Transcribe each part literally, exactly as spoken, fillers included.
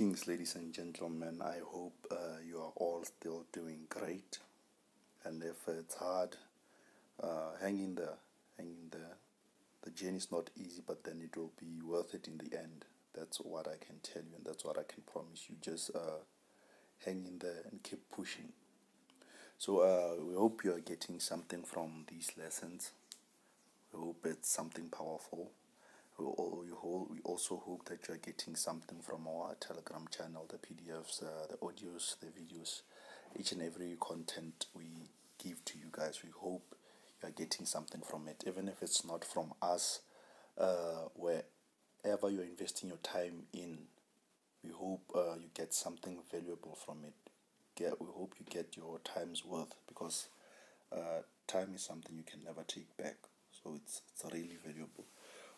Greetings, ladies and gentlemen. I hope uh, you are all still doing great, and if it's hard, uh, hang in there, hang in there. The journey is not easy, but then it will be worth it in the end. That's what I can tell you, and that's what I can promise you. Just uh, hang in there and keep pushing. So uh, we hope you are getting something from these lessons. We hope it's something powerful. We also hope that you are getting something from our Telegram channel, the P D Fs, uh, the audios, the videos, each and every content we give to you guys. We hope you are getting something from it, even if it's not from us. Uh, wherever you're investing your time in, we hope uh, you get something valuable from it. Get, we hope you get your time's worth, because uh, time is something you can never take back. So it's, it's really valuable.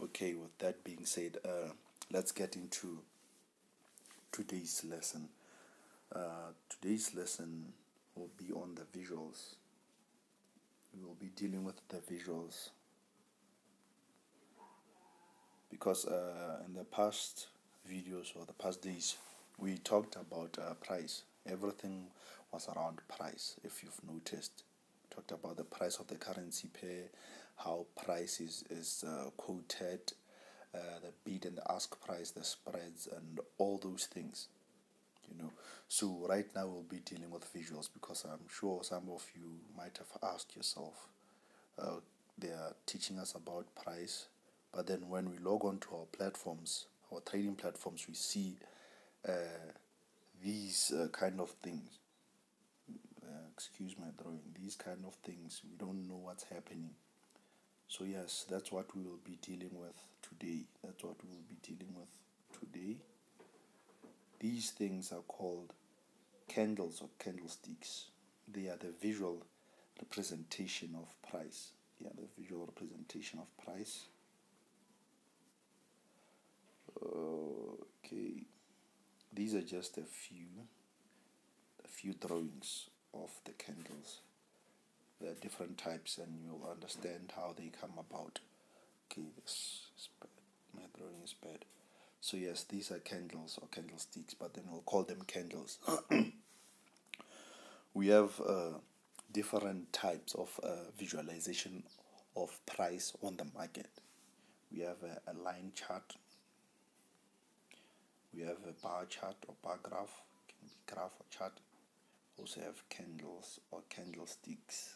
Okay, with that being said, uh, let's get into today's lesson. Uh, today's lesson will be on the visuals. We will be dealing with the visuals, because uh, in the past videos or the past days, we talked about uh, price. Everything was around price, if you've noticed. Talked about the price of the currency pair, how price is, is uh, quoted, uh, the bid and the ask price, the spreads, and all those things, you know. So right now we'll be dealing with visuals, because I'm sure some of you might have asked yourself, uh, they are teaching us about price, but then when we log on to our platforms, our trading platforms, we see uh, these uh, kind of things. Excuse my drawing, these kind of things, we don't know what's happening. So yes, that's what we will be dealing with today. That's what we will be dealing with today. These things are called candles or candlesticks. They are the visual representation of price. Yeah, the visual representation of price. Okay, these are just a few, a few drawings of the candles. There are different types, and you'll understand how they come about. Okay, this is bad. My drawing is bad. So yes, these are candles or candlesticks, but then we'll call them candles. We have uh, different types of uh, visualization of price on the market. We have a, a line chart. We have a bar chart or bar graph. It can be graph or chart. Also have candles or candlesticks,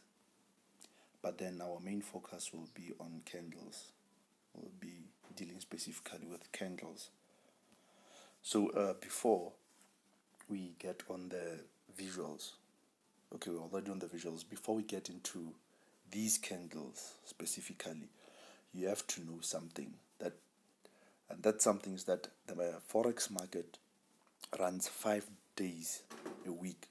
but then our main focus will be on candles. We'll be dealing specifically with candles. So uh, before we get on the visuals, okay, we're already on the visuals. Before we get into these candles specifically, you have to know something, that and that something is that the Forex market runs five days a week,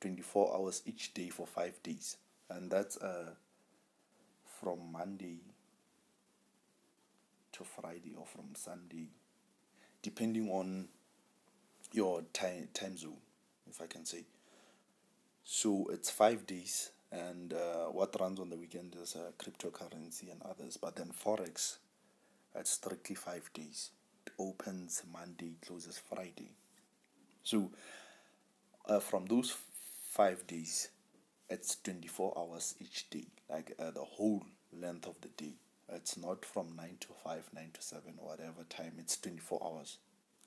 twenty-four hours each day for five days, and that's uh, from Monday to Friday, or from Sunday, depending on your time time zone, if I can say. So it's five days, and uh, what runs on the weekend is uh, cryptocurrency and others, but then Forex, it's strictly five days. It opens Monday, closes Friday. So uh, from those five days, it's twenty-four hours each day, like uh, the whole length of the day. It's not from nine to five, nine to seven, whatever time. It's twenty-four hours,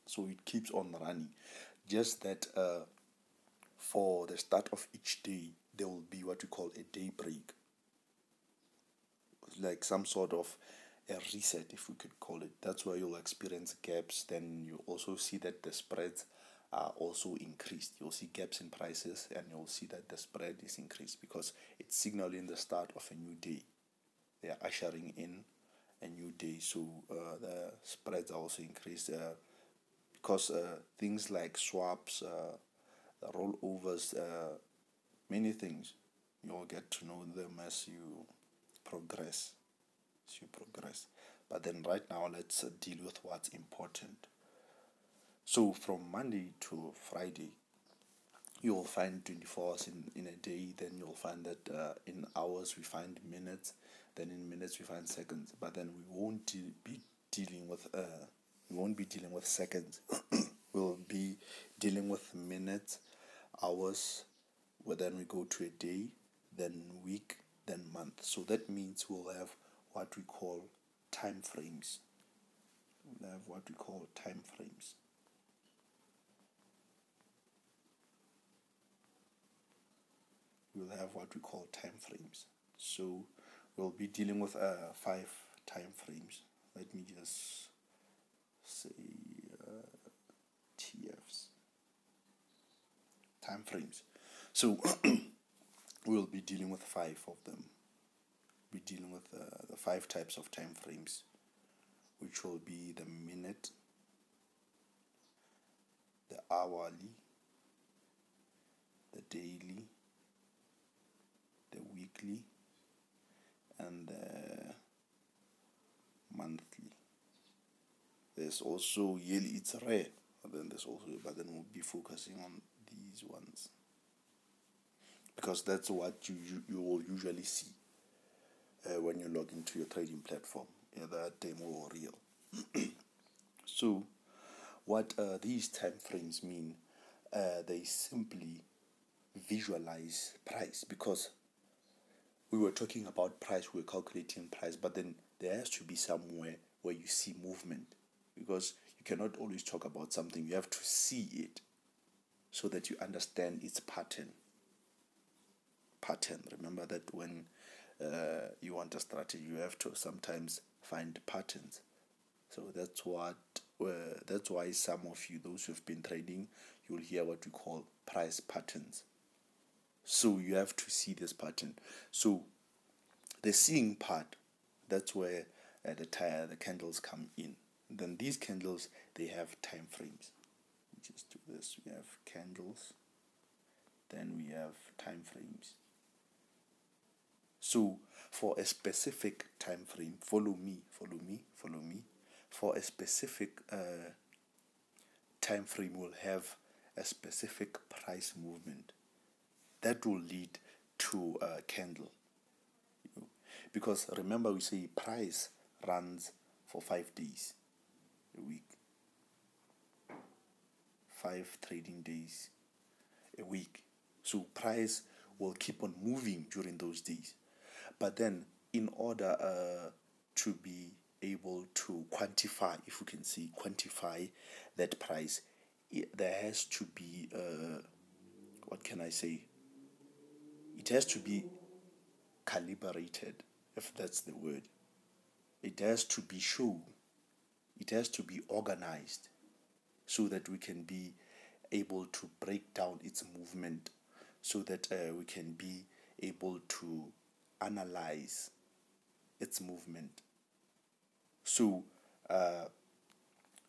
so it keeps on running. Just that uh, for the start of each day, there will be what we call a day break, like some sort of a reset, if we could call it. That's where you'll experience gaps. Then you also see that the spreads are also increased. You'll see gaps in prices, and you'll see that the spread is increased, because it's signaling the start of a new day. They are ushering in a new day, so uh, the spreads are also increased, uh, because uh, things like swaps, uh, rollovers, uh, many things, you'll get to know them as you progress, as you progress. But then right now, let's uh, deal with what's important. So from Monday to Friday, you'll find twenty-four hours in, in a day. Then you'll find that uh, in hours we find minutes, then in minutes we find seconds. But then we won't de be dealing with uh, we won't be dealing with seconds. we'll be dealing with minutes, hours, well, then we go to a day, then week, then month. So that means we'll have what we call time frames. We'll have what we call time frames. We'll have what we call time frames. So we'll be dealing with uh, five time frames. Let me just say uh, T Fs, time frames. So we'll be dealing with five of them. We're dealing with uh, the five types of time frames, which will be the minute, the hourly, the daily, the weekly, and the monthly. There's also yearly, it's rare, but then there's also, but then we'll be focusing on these ones because that's what you you, you will usually see uh, when you log into your trading platform, either demo or real. So what uh, these time frames mean, uh, they simply visualize price, because we were talking about price, we were calculating price, but then there has to be somewhere where you see movement, because you cannot always talk about something, you have to see it so that you understand its pattern. Pattern. Remember that when uh, you want a strategy, you have to sometimes find patterns. So that's what uh, that's why some of you, those who have been trading, you'll hear what we call price patterns. So you have to see this pattern. So the seeing part, that's where uh, the tire, the candles come in. And then these candles, they have time frames. We just do this. We have candles. Then we have time frames. So for a specific time frame, follow me, follow me, follow me. For a specific uh, time frame, we'll have a specific price movement. That will lead to a candle, you know, because remember we say price runs for five days a week, five trading days a week. So price will keep on moving during those days. But then in order uh, to be able to quantify, if we can say quantify that price, it, there has to be, uh, what can I say? It has to be calibrated, if that's the word. It has to be shown. It has to be organized so that we can be able to break down its movement, so that uh, we can be able to analyze its movement. So uh,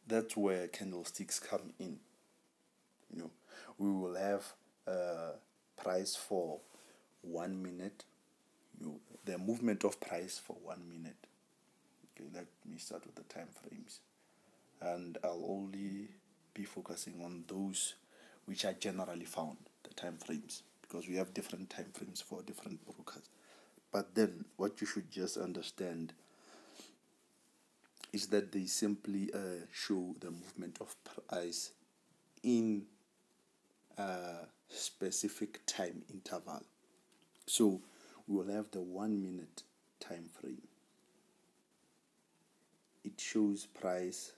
that's where candlesticks come in. You know, we will have uh, price for one minute, you know, the movement of price for one minute. Okay, let me start with the time frames, and I'll only be focusing on those which are generally found, the time frames, because we have different time frames for different brokers. But then what you should just understand is that they simply uh, show the movement of price in a specific time interval. So we will have the one minute time frame. It shows price,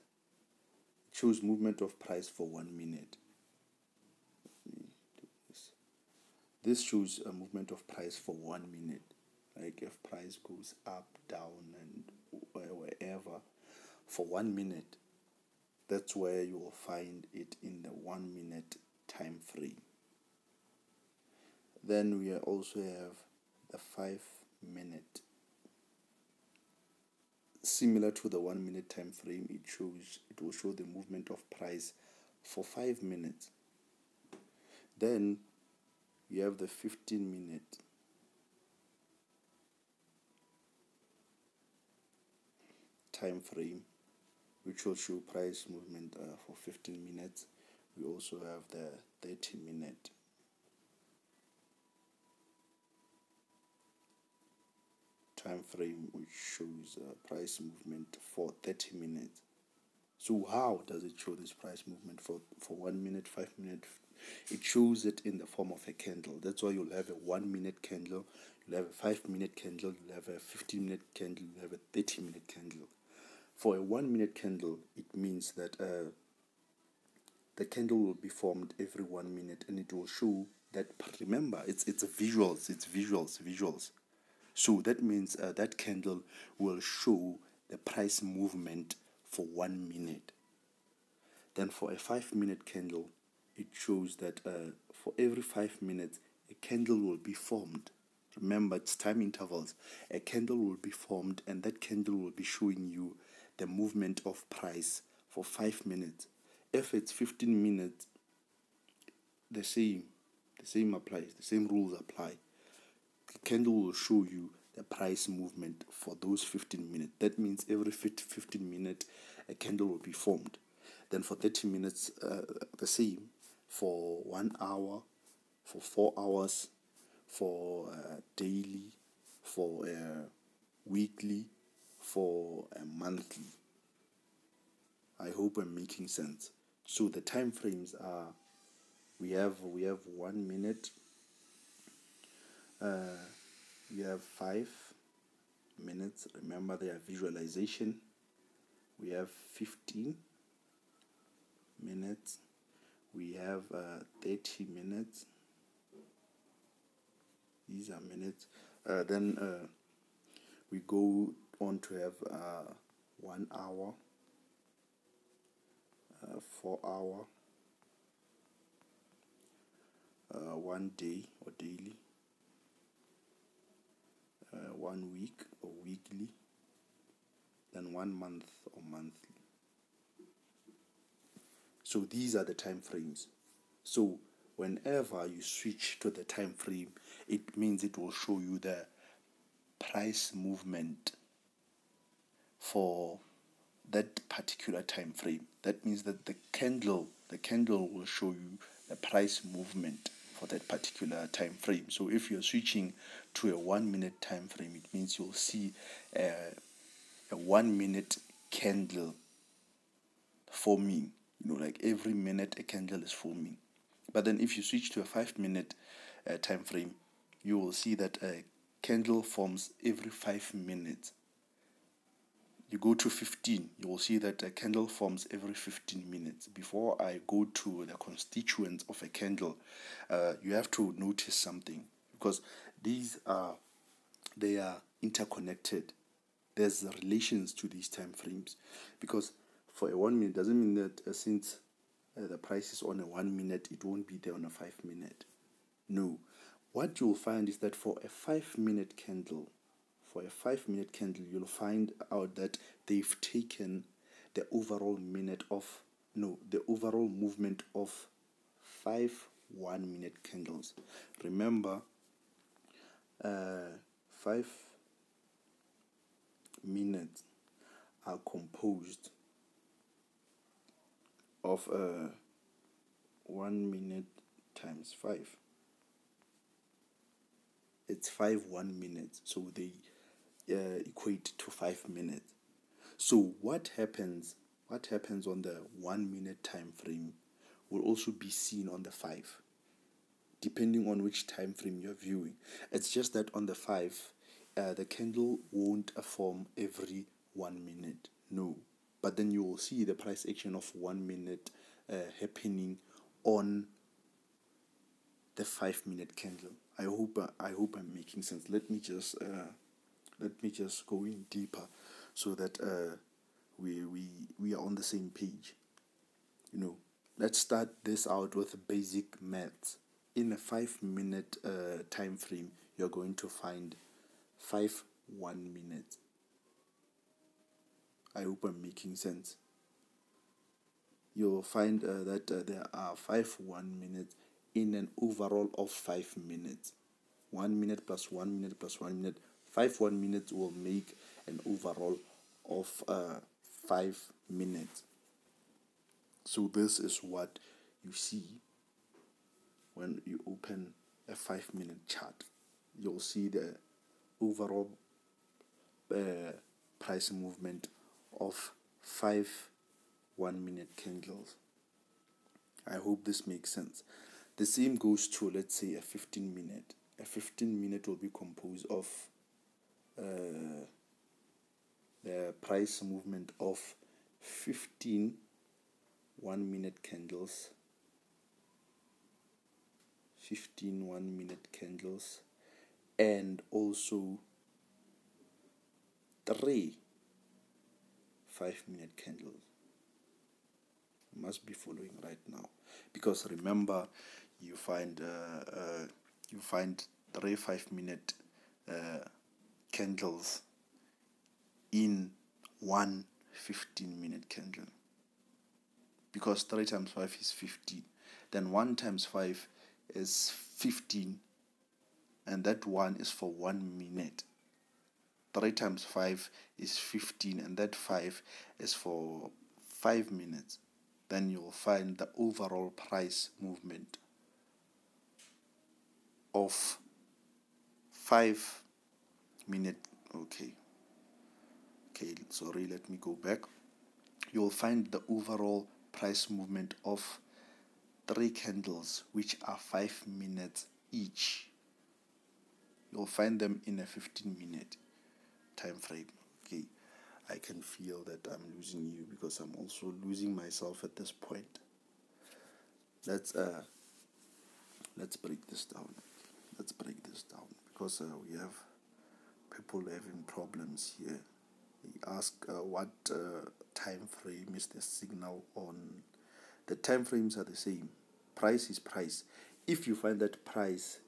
it shows movement of price for one minute. Let me do this. This shows a movement of price for one minute. Like if price goes up, down, and wherever for one minute, that's where you will find it in the one minute time frame. Then we also have the five minute. Similar to the one minute time frame, it shows, it will show the movement of price for five minutes. Then you have the fifteen minute. Time frame, which will show price movement uh, for fifteen minutes. We also have the thirty minute. Time frame, which shows uh, price movement for thirty minutes. So how does it show this price movement for, for one minute, five minutes? It shows it in the form of a candle. That's why you'll have a one minute candle, you'll have a five minute candle, you'll have a fifteen minute candle, you'll have a thirty minute candle. For a one minute candle, it means that uh, the candle will be formed every one minute and it will show that. But remember, it's it's visuals, it's visuals, visuals. So that means uh, that candle will show the price movement for one minute. Then for a five minute candle, it shows that uh, for every five minutes, a candle will be formed. Remember, it's time intervals. A candle will be formed and that candle will be showing you the movement of price for five minutes. If it's fifteen minutes, the same, the same applies, the same rules apply. The candle will show you the price movement for those fifteen minutes. That means every fifteen minutes, a candle will be formed. Then for thirty minutes, uh, the same. For one hour, for four hours, for uh, daily, for uh, weekly, for uh, monthly. I hope I'm making sense. So the time frames are, we have we have one minute, uh, we have five minutes. Remember, they are visualization. We have fifteen minutes. We have uh, thirty minutes. These are minutes. Uh, then uh, we go on to have uh, one hour, uh, four hour, uh, one day or daily, uh, one week or weekly, then one month or monthly. So these are the time frames. So whenever you switch to the time frame, it means it will show you the price movement for that particular time frame. That means that the candle, the candle will show you the price movement for that particular time frame. So if you're switching to a one minute time frame, it means you'll see a, a one minute candle forming. You know, like every minute a candle is forming. But then if you switch to a five minute uh, time frame, you will see that a candle forms every five minutes. You go to fifteen, you will see that a candle forms every fifteen minutes. Before I go to the constituents of a candle, uh, you have to notice something, because these are, they are interconnected. There's relations to these time frames, because for a one minute doesn't mean that uh, since Uh, the price is on a one minute, it won't be there on a five minute. No. What you'll find is that for a five minute candle, for a five minute candle, you'll find out that they've taken the overall minute of, no, the overall movement of five one minute candles. Remember, uh, five minutes are composed of uh, one minute times five. It's five one minutes, so they uh, equate to five minutes. So what happens? What happens on the one minute time frame will also be seen on the five, depending on which time frame you're viewing. It's just that on the five, uh, the candle won't form every one minute. No. But then you will see the price action of one minute uh, happening on the five minute candle. I hope uh, I hope I'm making sense. Let me just uh, let me just go in deeper so that uh, we we we are on the same page. You know, let's start this out with basic maths. In a five minute uh, time frame, you're going to find five one minutes. I hope I'm making sense. You'll find uh, that uh, there are five one minutes in an overall of five minutes. One minute plus one minute plus one minute. Five one minutes will make an overall of uh, five minutes. So this is what you see when you open a five minute chart. You'll see the overall uh, price movement of five one minute candles. I hope this makes sense. The same goes through, let's say, a fifteen minute. A fifteen minute will be composed of uh, the price movement of fifteen one minute candles, fifteen one minute candles, and also three five minute candles. You must be following right now, because remember, you find uh, uh, you find three five minute uh, candles in one fifteen minute candle, because three times five is fifteen, then one times five is fifteen, and that one is for one minute. Three times five is fifteen, and that five is for five minutes. Then you'll find the overall price movement of five minute. Okay, okay, sorry, let me go back. You'll find the overall price movement of three candles, which are five minutes each. You'll find them in a fifteen minute time frame. Okay, I can feel that I'm losing you, because I'm also losing myself at this point. Let's uh let's break this down. Let's break this down because uh, we have people having problems here. They ask uh, what uh, time frame is the signal on. The time frames are the same. Price is price. If you find that price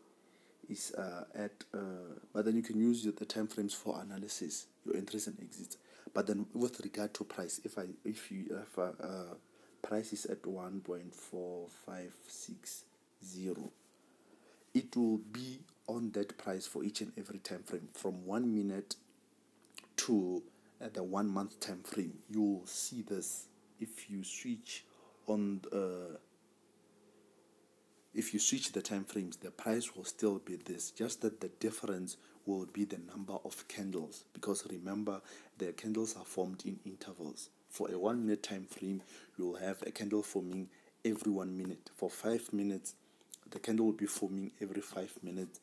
is uh, at, uh, but then you can use the time frames for analysis, your entries and exits. But then with regard to price, if I if you if I, uh, price is at one point four five six zero, it will be on that price for each and every time frame from one minute to uh, the one month time frame. You will see this if you switch on the, uh, if you switch the time frames. The price will still be this, just that the difference will be the number of candles, because remember, the candles are formed in intervals. For a one minute time frame, you will have a candle forming every one minute. For five minutes, the candle will be forming every five minutes,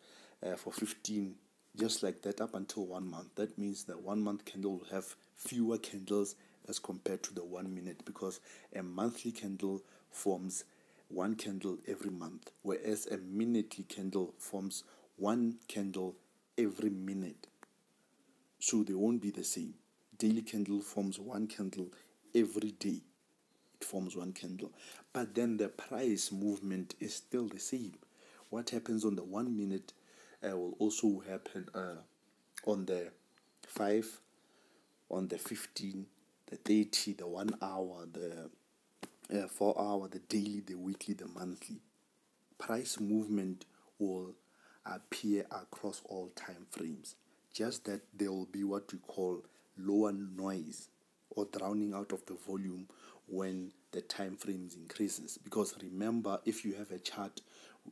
uh, for fifteen, just like that, up until one month. That means the one month candle will have fewer candles as compared to the one minute, because a monthly candle forms one candle every month, whereas a minutely candle forms one candle every minute. So they won't be the same. Daily candle forms one candle every day. It forms one candle. But then the price movement is still the same. What happens on the one minute uh, will also happen uh, on the five, on the fifteen, the thirty, the one hour, the Uh, four hour, the daily, the weekly, the monthly. Price movement will appear across all time frames, just that there will be what we call lower noise, or drowning out of the volume when the time frames increases. Because remember, if you have a chart,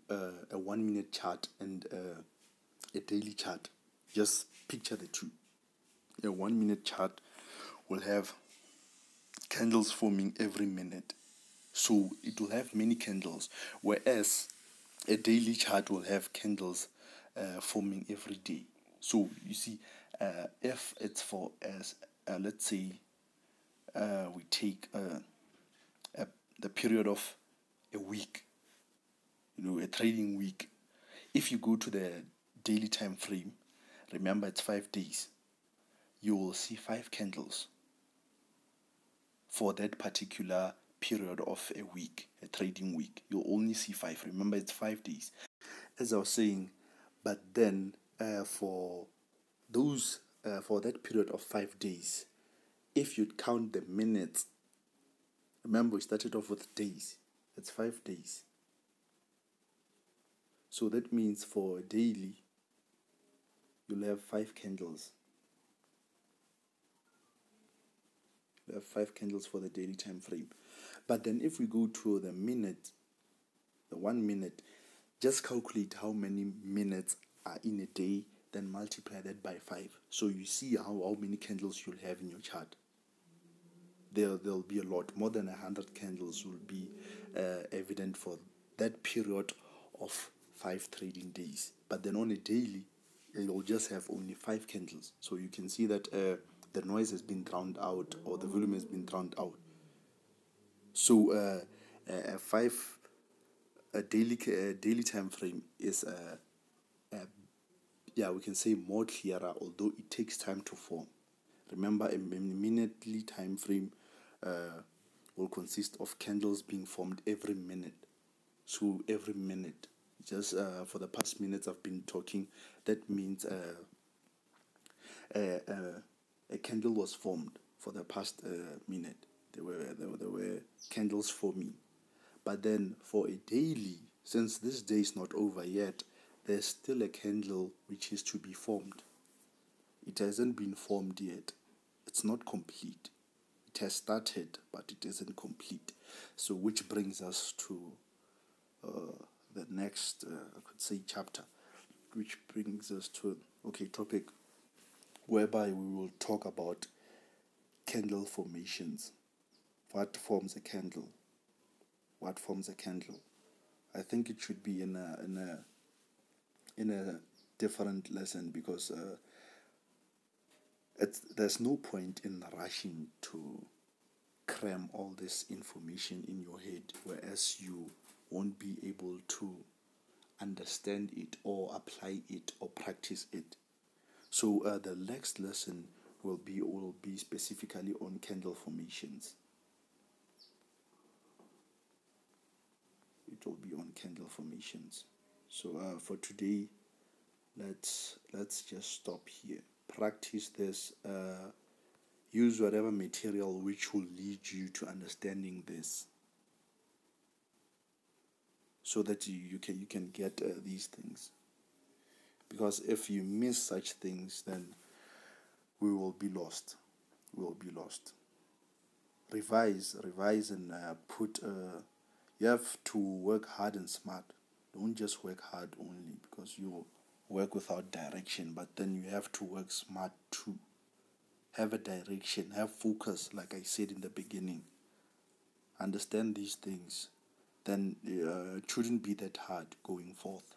uh, a one minute chart and uh, a daily chart, just picture the two. A one minute chart will have candles forming every minute, so it will have many candles, whereas a daily chart will have candles uh, forming every day. So you see, uh, if it's for as uh, let's say uh, we take uh, a, the period of a week, you know, a trading week. If you go to the daily time frame, remember it's five days. You will see five candles for that particular period of a week, a trading week. You'll only see five. Remember, it's five days, as I was saying. But then uh, for those uh, for that period of five days, if you count the minutes, remember we started off with days. It's five days. So that means for daily, you'll have five candles. We have five candles for the daily time frame. But then if we go to the minute, the one minute, just calculate how many minutes are in a day, then multiply that by five. So you see how, how many candles you'll have in your chart. there there'll be a lot more than one hundred candles will be uh, evident for that period of five trading days. But then on a daily, you'll just have only five candles, so you can see that uh, the noise has been drowned out, or the volume has been drowned out. So uh, a five a daily a daily time frame is uh, uh, yeah, we can say more clearer, although it takes time to form. Remember, a minutely time frame uh, will consist of candles being formed every minute. So every minute, just uh, for the past minutes I've been talking, that means uh, a, a, a candle was formed for the past uh, minute. There were, there were, there were candles forming. But then for a daily, since this day is not over yet, there's still a candle which is to be formed. It hasn't been formed yet. It's not complete. It has started, but it isn't complete. So which brings us to uh, the next, uh, I could say, chapter, which brings us to, okay, topic, whereby we will talk about candle formations. What forms a candle? What forms a candle? I think it should be in a, in a, in a different lesson, because uh, it's, there's no point in rushing to cram all this information in your head, whereas you won't be able to understand it or apply it or practice it. So uh, the next lesson will be will be specifically on candle formations. It will be on candle formations. So uh, for today, let's let's just stop here. Practice this, uh, use whatever material which will lead you to understanding this, so that you, you can you can get uh, these things, because if you miss such things, then we will be lost. We will be lost. Revise, revise and uh, put, uh, you have to work hard and smart. Don't just work hard only, because you'll work without direction, but then you have to work smart too. Have a direction, have focus, like I said in the beginning. Understand these things, then uh, it shouldn't be that hard going forth.